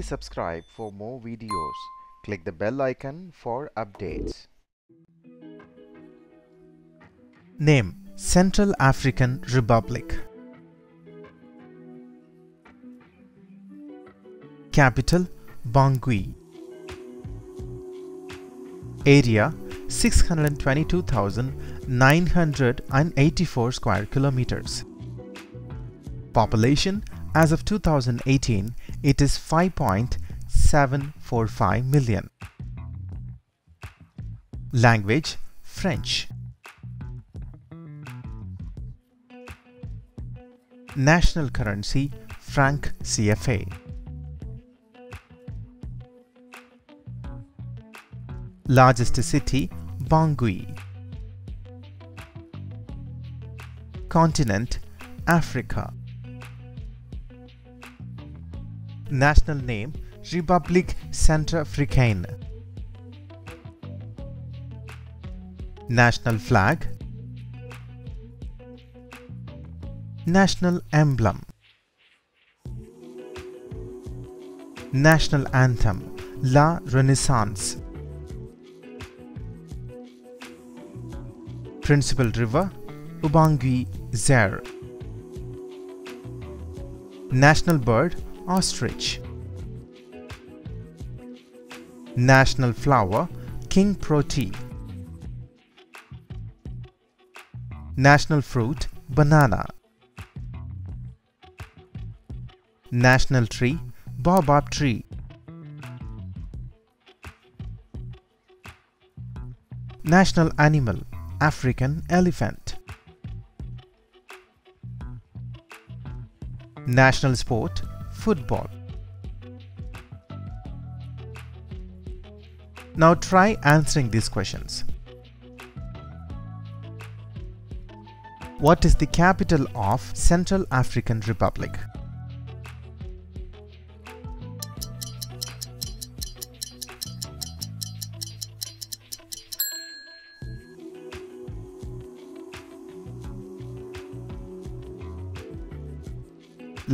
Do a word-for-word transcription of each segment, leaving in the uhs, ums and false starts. Please subscribe for more videos. Click the bell icon for updates. Name: Central African Republic. Capital: Bangui. Area: six hundred twenty-two thousand nine hundred eighty-four square kilometers. Population: as of two thousand eighteen, it is five point seven four five million. Language: French. National currency: Franc C F A. Largest city: Bangui. Continent: Africa. National name: République Centrafricaine. National flag. National emblem. National anthem: La Renaissance. Principal river: Ubangui, Zaire. National bird: ostrich. National flower: King Protea. National fruit: banana. National tree: Baobab tree. National animal: African elephant. National sport: football. Now try answering these questions. What is the capital of Central African Republic?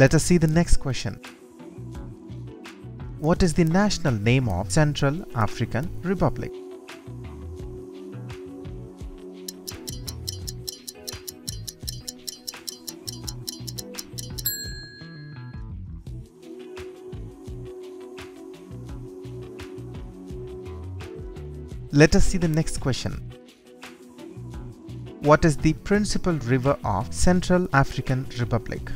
Let us see the next question. What is the national name of Central African Republic? Let us see the next question. What is the principal river of Central African Republic?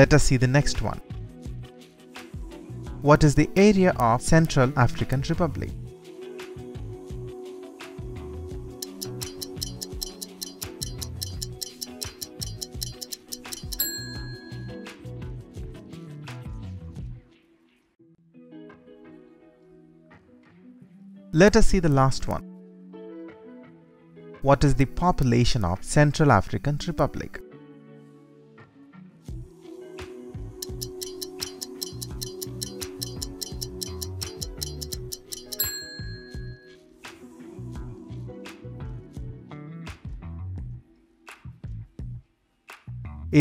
Let us see the next one. What is the area of Central African Republic? Let us see the last one. What is the population of Central African Republic?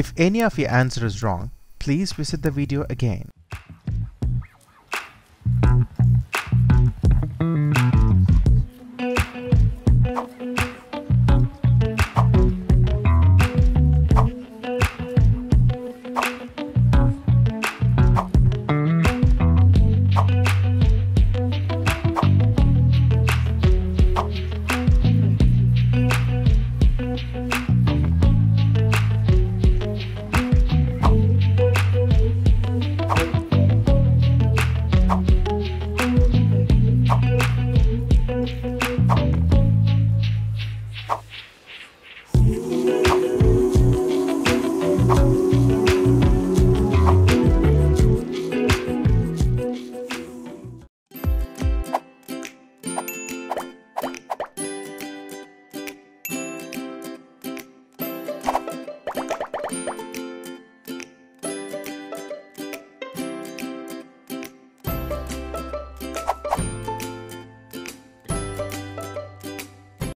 If any of your answer is wrong, please visit the video again.